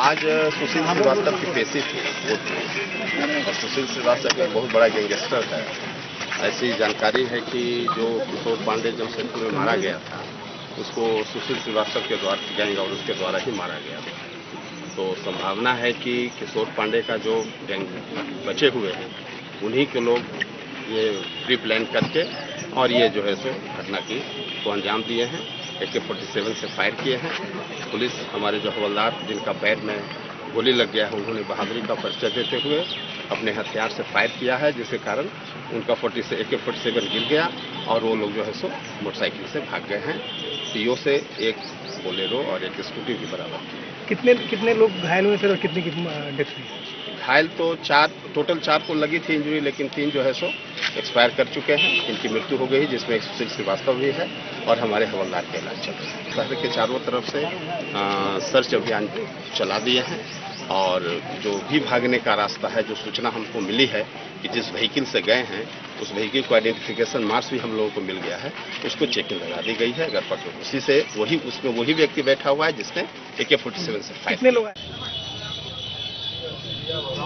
आज सुशील श्रीवास्तव की पेशी थी और सुशील श्रीवास्तव एक बहुत बड़ा गैंगस्टर है। ऐसी जानकारी है कि जो किशोर पांडे जमशेदपुर में मारा गया था उसको सुशील श्रीवास्तव के द्वारा गैंग और उसके द्वारा ही मारा गया था। तो संभावना है कि किशोर पांडे का जो गैंग बचे हुए हैं उन्हीं के लोग ये प्री प्लान करके और ये जो है सो घटना की को अंजाम दिए हैं। AK-47 से फायर किए हैं। पुलिस हमारे जो हवलदार जिनका पैर में गोली लग गया है उन्होंने बहादुरी का परिचय देते हुए अपने हथियार से फायर किया है, जिसके कारण उनका AK-47 गिर गया और वो लोग जो है सो मोटरसाइकिल से भाग गए हैं। CO से एक बोलेरो और एक स्कूटी भी बराबर। कितने लोग घायल हुए सर और कितनी डेथ हुई? घायल तो टोटल चार को लगी थी इंजुरी, लेकिन 3 जो है सो एक्सपायर कर चुके हैं, इनकी मृत्यु हो गई, जिसमें एक सुशील श्रीवास्तव भी है और हमारे हवलदार के इलाज चल रहे हैं। शहर के चारों तरफ से सर्च अभियान चला दिए हैं और जो भी भागने का रास्ता है, जो सूचना हमको मिली है कि जिस व्हीकिल से गए हैं उस व्हीकिल को आइडेंटिफिकेशन मार्क्स भी हम लोगों को मिल गया है, उसको चेकिंग लगा दी गई है। अगर पकड़ उसी से उसमें वही व्यक्ति बैठा हुआ है जिसने AK-47 से फायर किया है।